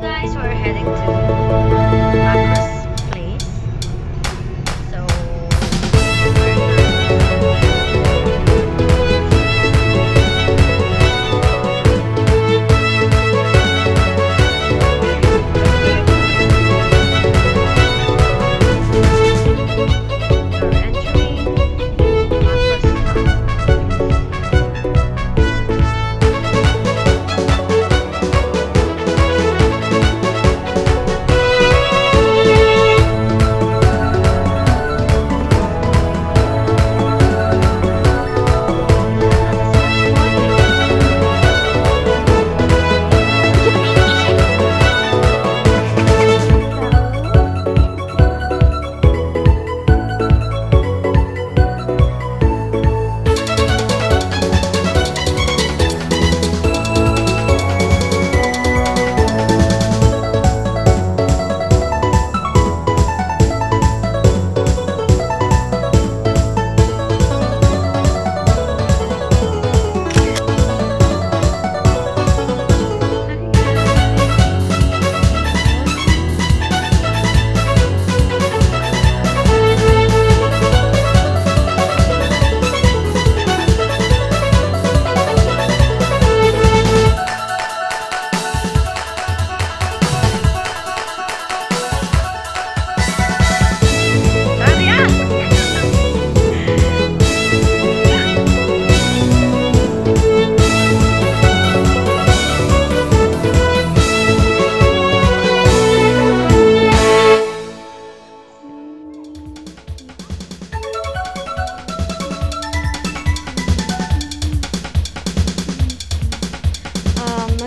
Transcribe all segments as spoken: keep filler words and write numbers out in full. guys, we're heading to Muckross place. So we're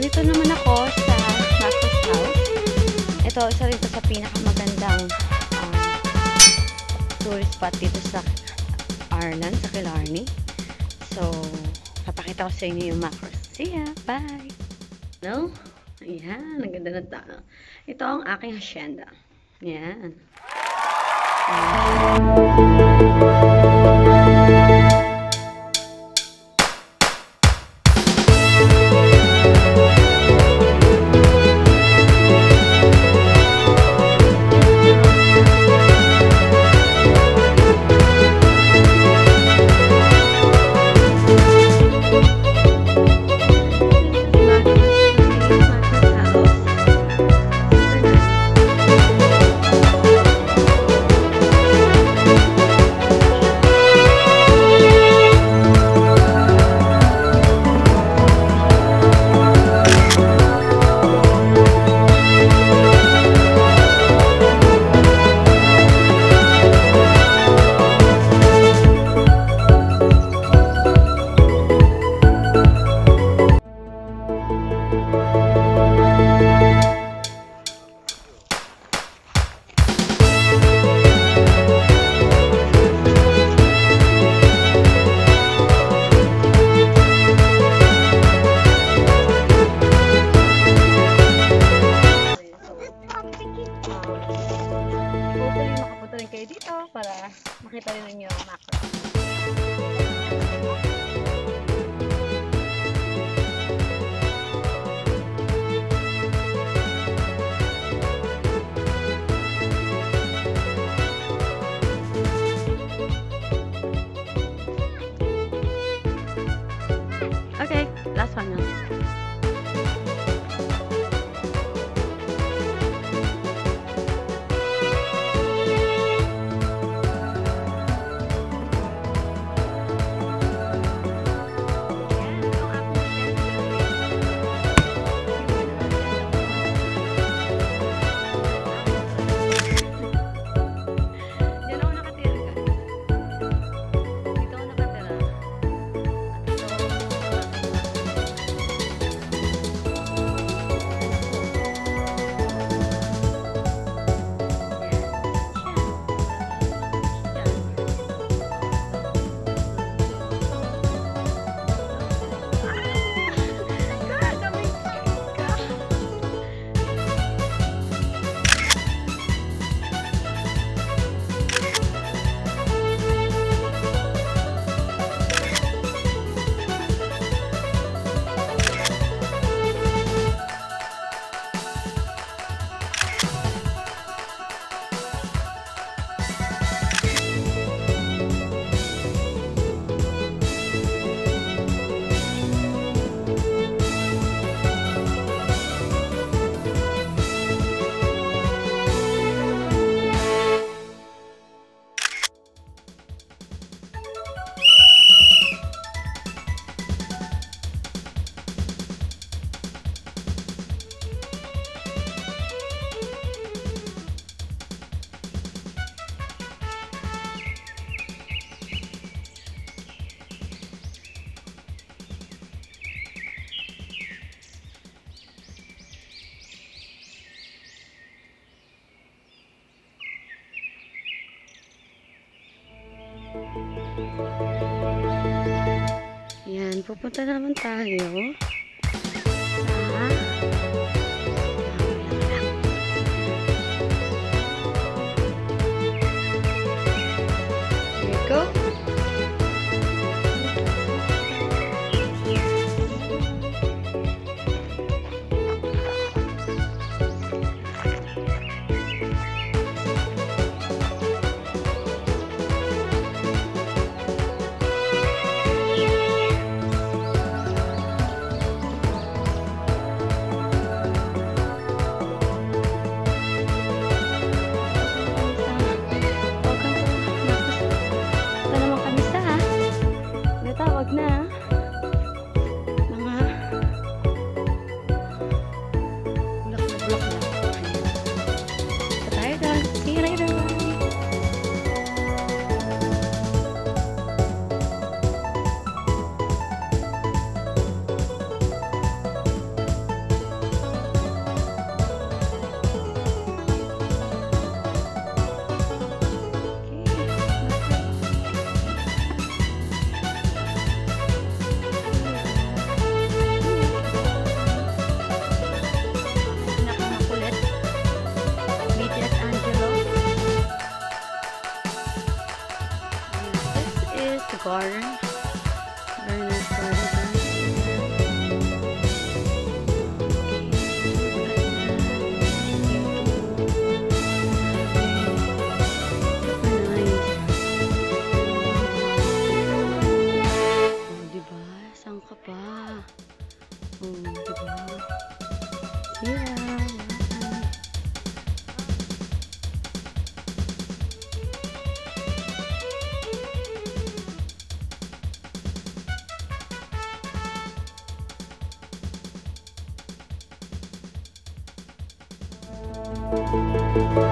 Ito naman ako sa Muckross House. Ito, isa rin ito sa pinakamagandang um, tourist spot dito sa Arnan, sa Killarney. So, papakita ko sa inyo yung Muckross. See ya! Bye! Hello? Ayan, ang ganda na ito. Ito ang aking hacienda. Ayan. Ayan. Yan, pupunta naman tayo sa There we go. Garden, very nice garden. Oh, di ba? Saan ka pa? Oh, di ba? Yeah. Thank you.